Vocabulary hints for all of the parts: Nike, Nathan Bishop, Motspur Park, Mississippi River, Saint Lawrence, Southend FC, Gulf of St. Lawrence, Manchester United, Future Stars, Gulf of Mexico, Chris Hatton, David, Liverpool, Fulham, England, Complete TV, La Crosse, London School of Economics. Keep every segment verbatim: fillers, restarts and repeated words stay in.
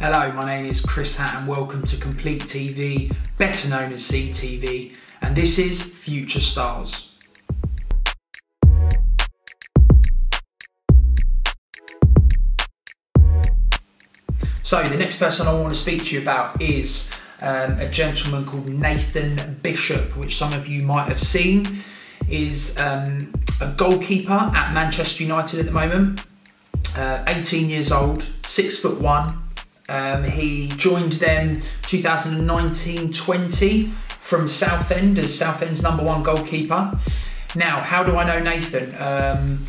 Hello, my name is Chris Hatton and welcome to Complete T V, better known as C T V, and this is Future Stars. So the next person I want to speak to you about is um, a gentleman called Nathan Bishop, which some of you might have seen. Is um, a goalkeeper at Manchester United at the moment, uh, eighteen years old, six foot one. Um, he joined them two thousand nineteen twenty from Southend as Southend's number one goalkeeper. Now, how do I know Nathan? Um,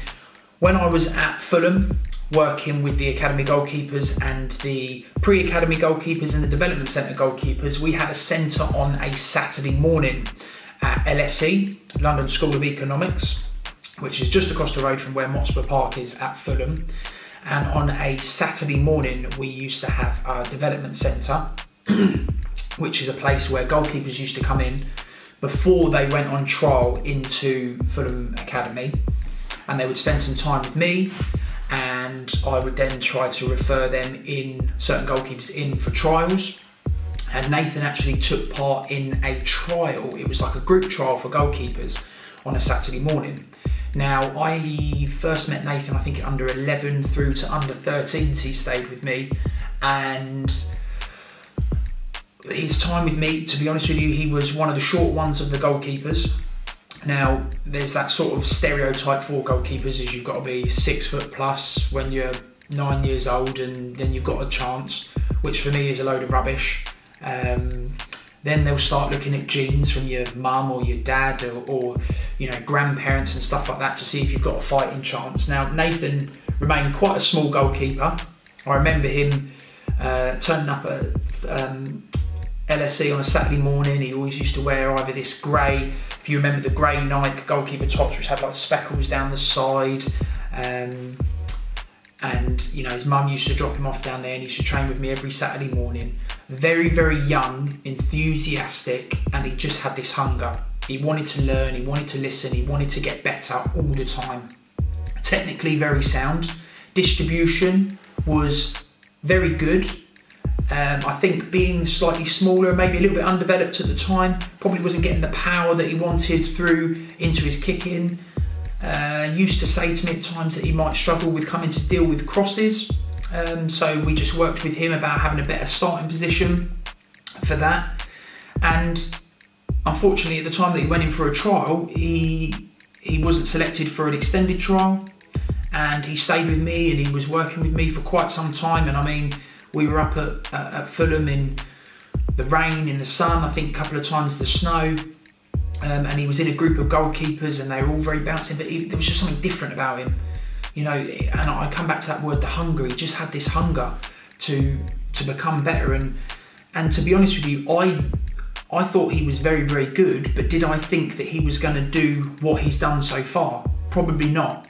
when I was at Fulham, working with the academy goalkeepers and the pre-academy goalkeepers and the development centre goalkeepers, we had a centre on a Saturday morning at L S E, London School of Economics, which is just across the road from where Motspur Park is at Fulham. And on a Saturday morning, we used to have our development centre, which is a place where goalkeepers used to come in before they went on trial into Fulham Academy. And they would spend some time with me, and I would then try to refer them in, certain goalkeepers in for trials. And Nathan actually took part in a trial. It was like a group trial for goalkeepers on a Saturday morning. Now, I first met Nathan, I think under eleven through to under thirteens, he stayed with me. And his time with me, to be honest with you, he was one of the short ones of the goalkeepers. Now, there's that sort of stereotype for goalkeepers is you've got to be six foot plus when you're nine years old and then you've got a chance, which for me is a load of rubbish. Um, then they'll start looking at genes from your mum or your dad or, or you know, grandparents and stuff like that to see if you've got a fighting chance. Now, Nathan remained quite a small goalkeeper. I remember him uh, turning up at um, L S E on a Saturday morning. He always used to wear either this grey, if you remember the grey Nike goalkeeper tops, which had like speckles down the side. Um, and you know, his mum used to drop him off down there and he used to train with me every Saturday morning. Very, very young, enthusiastic, and he just had this hunger. He wanted to learn, he wanted to listen, he wanted to get better all the time. Technically very sound. Distribution was very good. Um, I think being slightly smaller and maybe a little bit undeveloped at the time, probably wasn't getting the power that he wanted through into his kicking. Uh, used to say to me at times that he might struggle with coming to deal with crosses. Um, so we just worked with him about having a better starting position for that. And unfortunately, at the time that he went in for a trial, he he wasn't selected for an extended trial. And he stayed with me and he was working with me for quite some time. And I mean, we were up at, at, at Fulham in the rain, in the sun, I think a couple of times the snow. Um, and he was in a group of goalkeepers and they were all very bouncing, but he, there was just something different about him. You know, and I come back to that word, the hunger. He just had this hunger to to become better. And and to be honest with you, I I thought he was very, very good, but did I think that he was going to do what he's done so far? Probably not.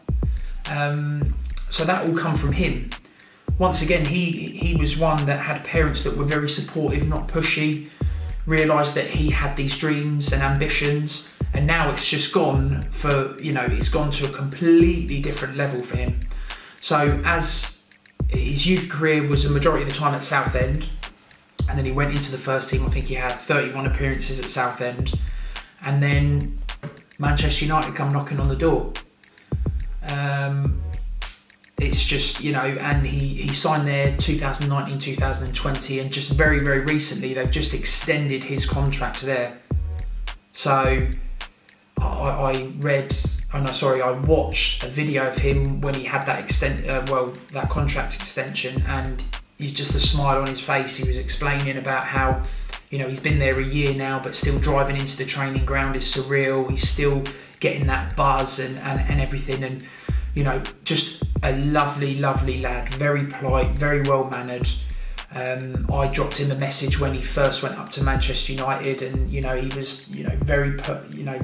Um, so that all come from him. Once again, he he was one that had parents that were very supportive, not pushy, realised that he had these dreams and ambitions, and now it's just gone for, you know, it's gone to a completely different level for him. So as his youth career was a majority of the time at Southend, and then he went into the first team, I think he had thirty-one appearances at Southend, and then Manchester United come knocking on the door. Um, It's just, you know, and he, he signed there two thousand nineteen two thousand twenty, and just very, very recently, they've just extended his contract there. So I, I read, oh no, sorry, I watched a video of him when he had that extent, uh, well, that contract extension, and he's just a smile on his face. He was explaining about how, you know, he's been there a year now, but still driving into the training ground is surreal. He's still getting that buzz and, and, and everything. And, you know, just a lovely, lovely lad, very polite, very well-mannered. Um, I dropped him a message when he first went up to Manchester United, and you know, he was, you know, very, you know,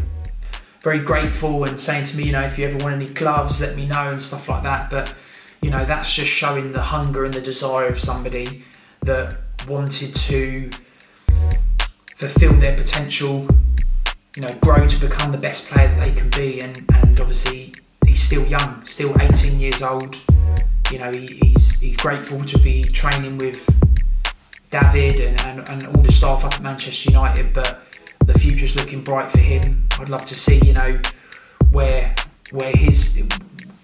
very grateful and saying to me, you know, if you ever want any gloves, let me know and stuff like that. But you know, that's just showing the hunger and the desire of somebody that wanted to fulfil their potential, you know, grow to become the best player that they can be, and and obviously, he's still young, still eighteen years old. You know, he, he's, he's grateful to be training with David and, and, and all the staff up at Manchester United, but the future's looking bright for him. I'd love to see, you know, where where his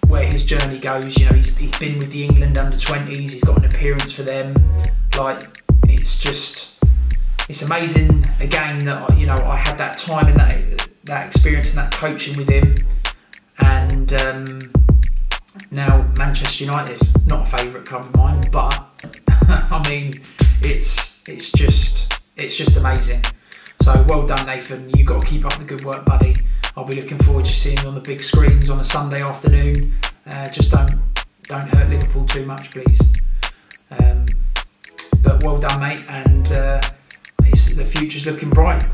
where his journey goes. You know, he's, he's been with the England under twenties, he's got an appearance for them. Like, it's just, it's amazing, again, that I, you know, I had that time and that, that experience and that coaching with him. And um, now Manchester United, not a favourite club of mine, but I mean, it's it's just it's just amazing. So well done, Nathan. You've got to keep up the good work, buddy. I'll be looking forward to seeing you on the big screens on a Sunday afternoon. Uh, just don't don't hurt Liverpool too much, please. Um, but well done, mate, and uh, it's, the future's looking bright.